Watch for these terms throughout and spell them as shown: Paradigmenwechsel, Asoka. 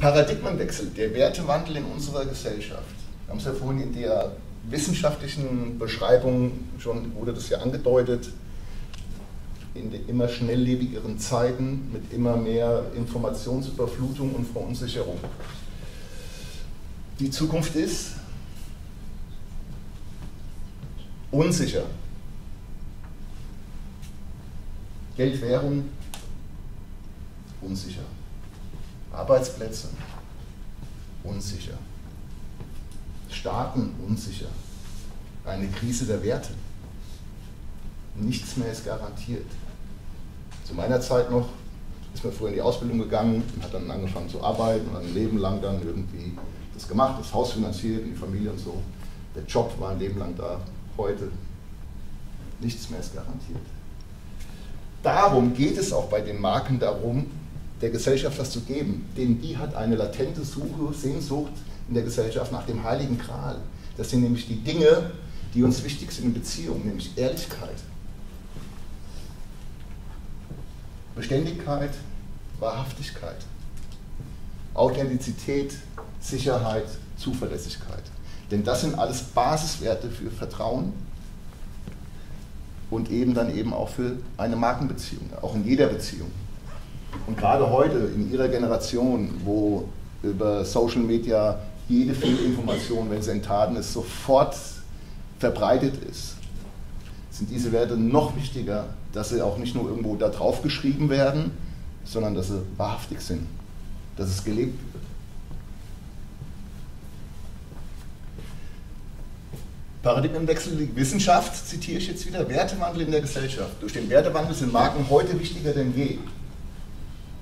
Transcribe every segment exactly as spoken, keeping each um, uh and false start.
Paradigmenwechsel, der Wertewandel in unserer Gesellschaft. Wir haben es ja vorhin in der wissenschaftlichen Beschreibung schon, wurde das ja angedeutet, in den immer schnelllebigeren Zeiten mit immer mehr Informationsüberflutung und Verunsicherung. Die Zukunft ist unsicher. Geldwährung unsicher. Arbeitsplätze unsicher. Staaten unsicher. Eine Krise der Werte. Nichts mehr ist garantiert. Zu meiner Zeit noch ist man früher in die Ausbildung gegangen, hat dann angefangen zu arbeiten und ein Leben lang dann irgendwie das gemacht, das Haus finanziert, die Familie und so. Der Job war ein Leben lang da. Heute nichts mehr ist garantiert. Darum geht es auch bei den Marken darum, der Gesellschaft was zu geben. Denn die hat eine latente Suche, Sehnsucht in der Gesellschaft nach dem Heiligen Gral. Das sind nämlich die Dinge, die uns wichtig sind in Beziehungen, nämlich Ehrlichkeit, Beständigkeit, Wahrhaftigkeit, Authentizität, Sicherheit, Zuverlässigkeit. Denn das sind alles Basiswerte für Vertrauen und eben dann eben auch für eine Markenbeziehung, auch in jeder Beziehung. Und gerade heute in Ihrer Generation, wo über Social Media jede Fehlinformation, wenn sie enttarnt ist, sofort verbreitet ist, sind diese Werte noch wichtiger, dass sie auch nicht nur irgendwo da drauf geschrieben werden, sondern dass sie wahrhaftig sind, dass es gelebt wird. Paradigmenwechsel, die Wissenschaft, zitiere ich jetzt wieder, Wertewandel in der Gesellschaft. Durch den Wertewandel sind Marken heute wichtiger denn je.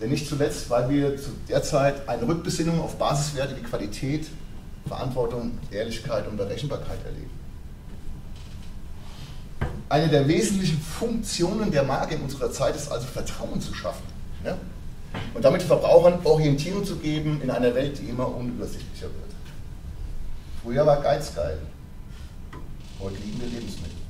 Denn nicht zuletzt, weil wir zu der Zeit eine Rückbesinnung auf Basiswerte wie Qualität, Verantwortung, Ehrlichkeit und Berechenbarkeit erleben. Eine der wesentlichen Funktionen der Marke in unserer Zeit ist also, Vertrauen zu schaffen, ja? Und damit Verbrauchern Orientierung zu geben in einer Welt, die immer unübersichtlicher wird. Früher war Geiz geil, heute liegen wir Lebensmittel.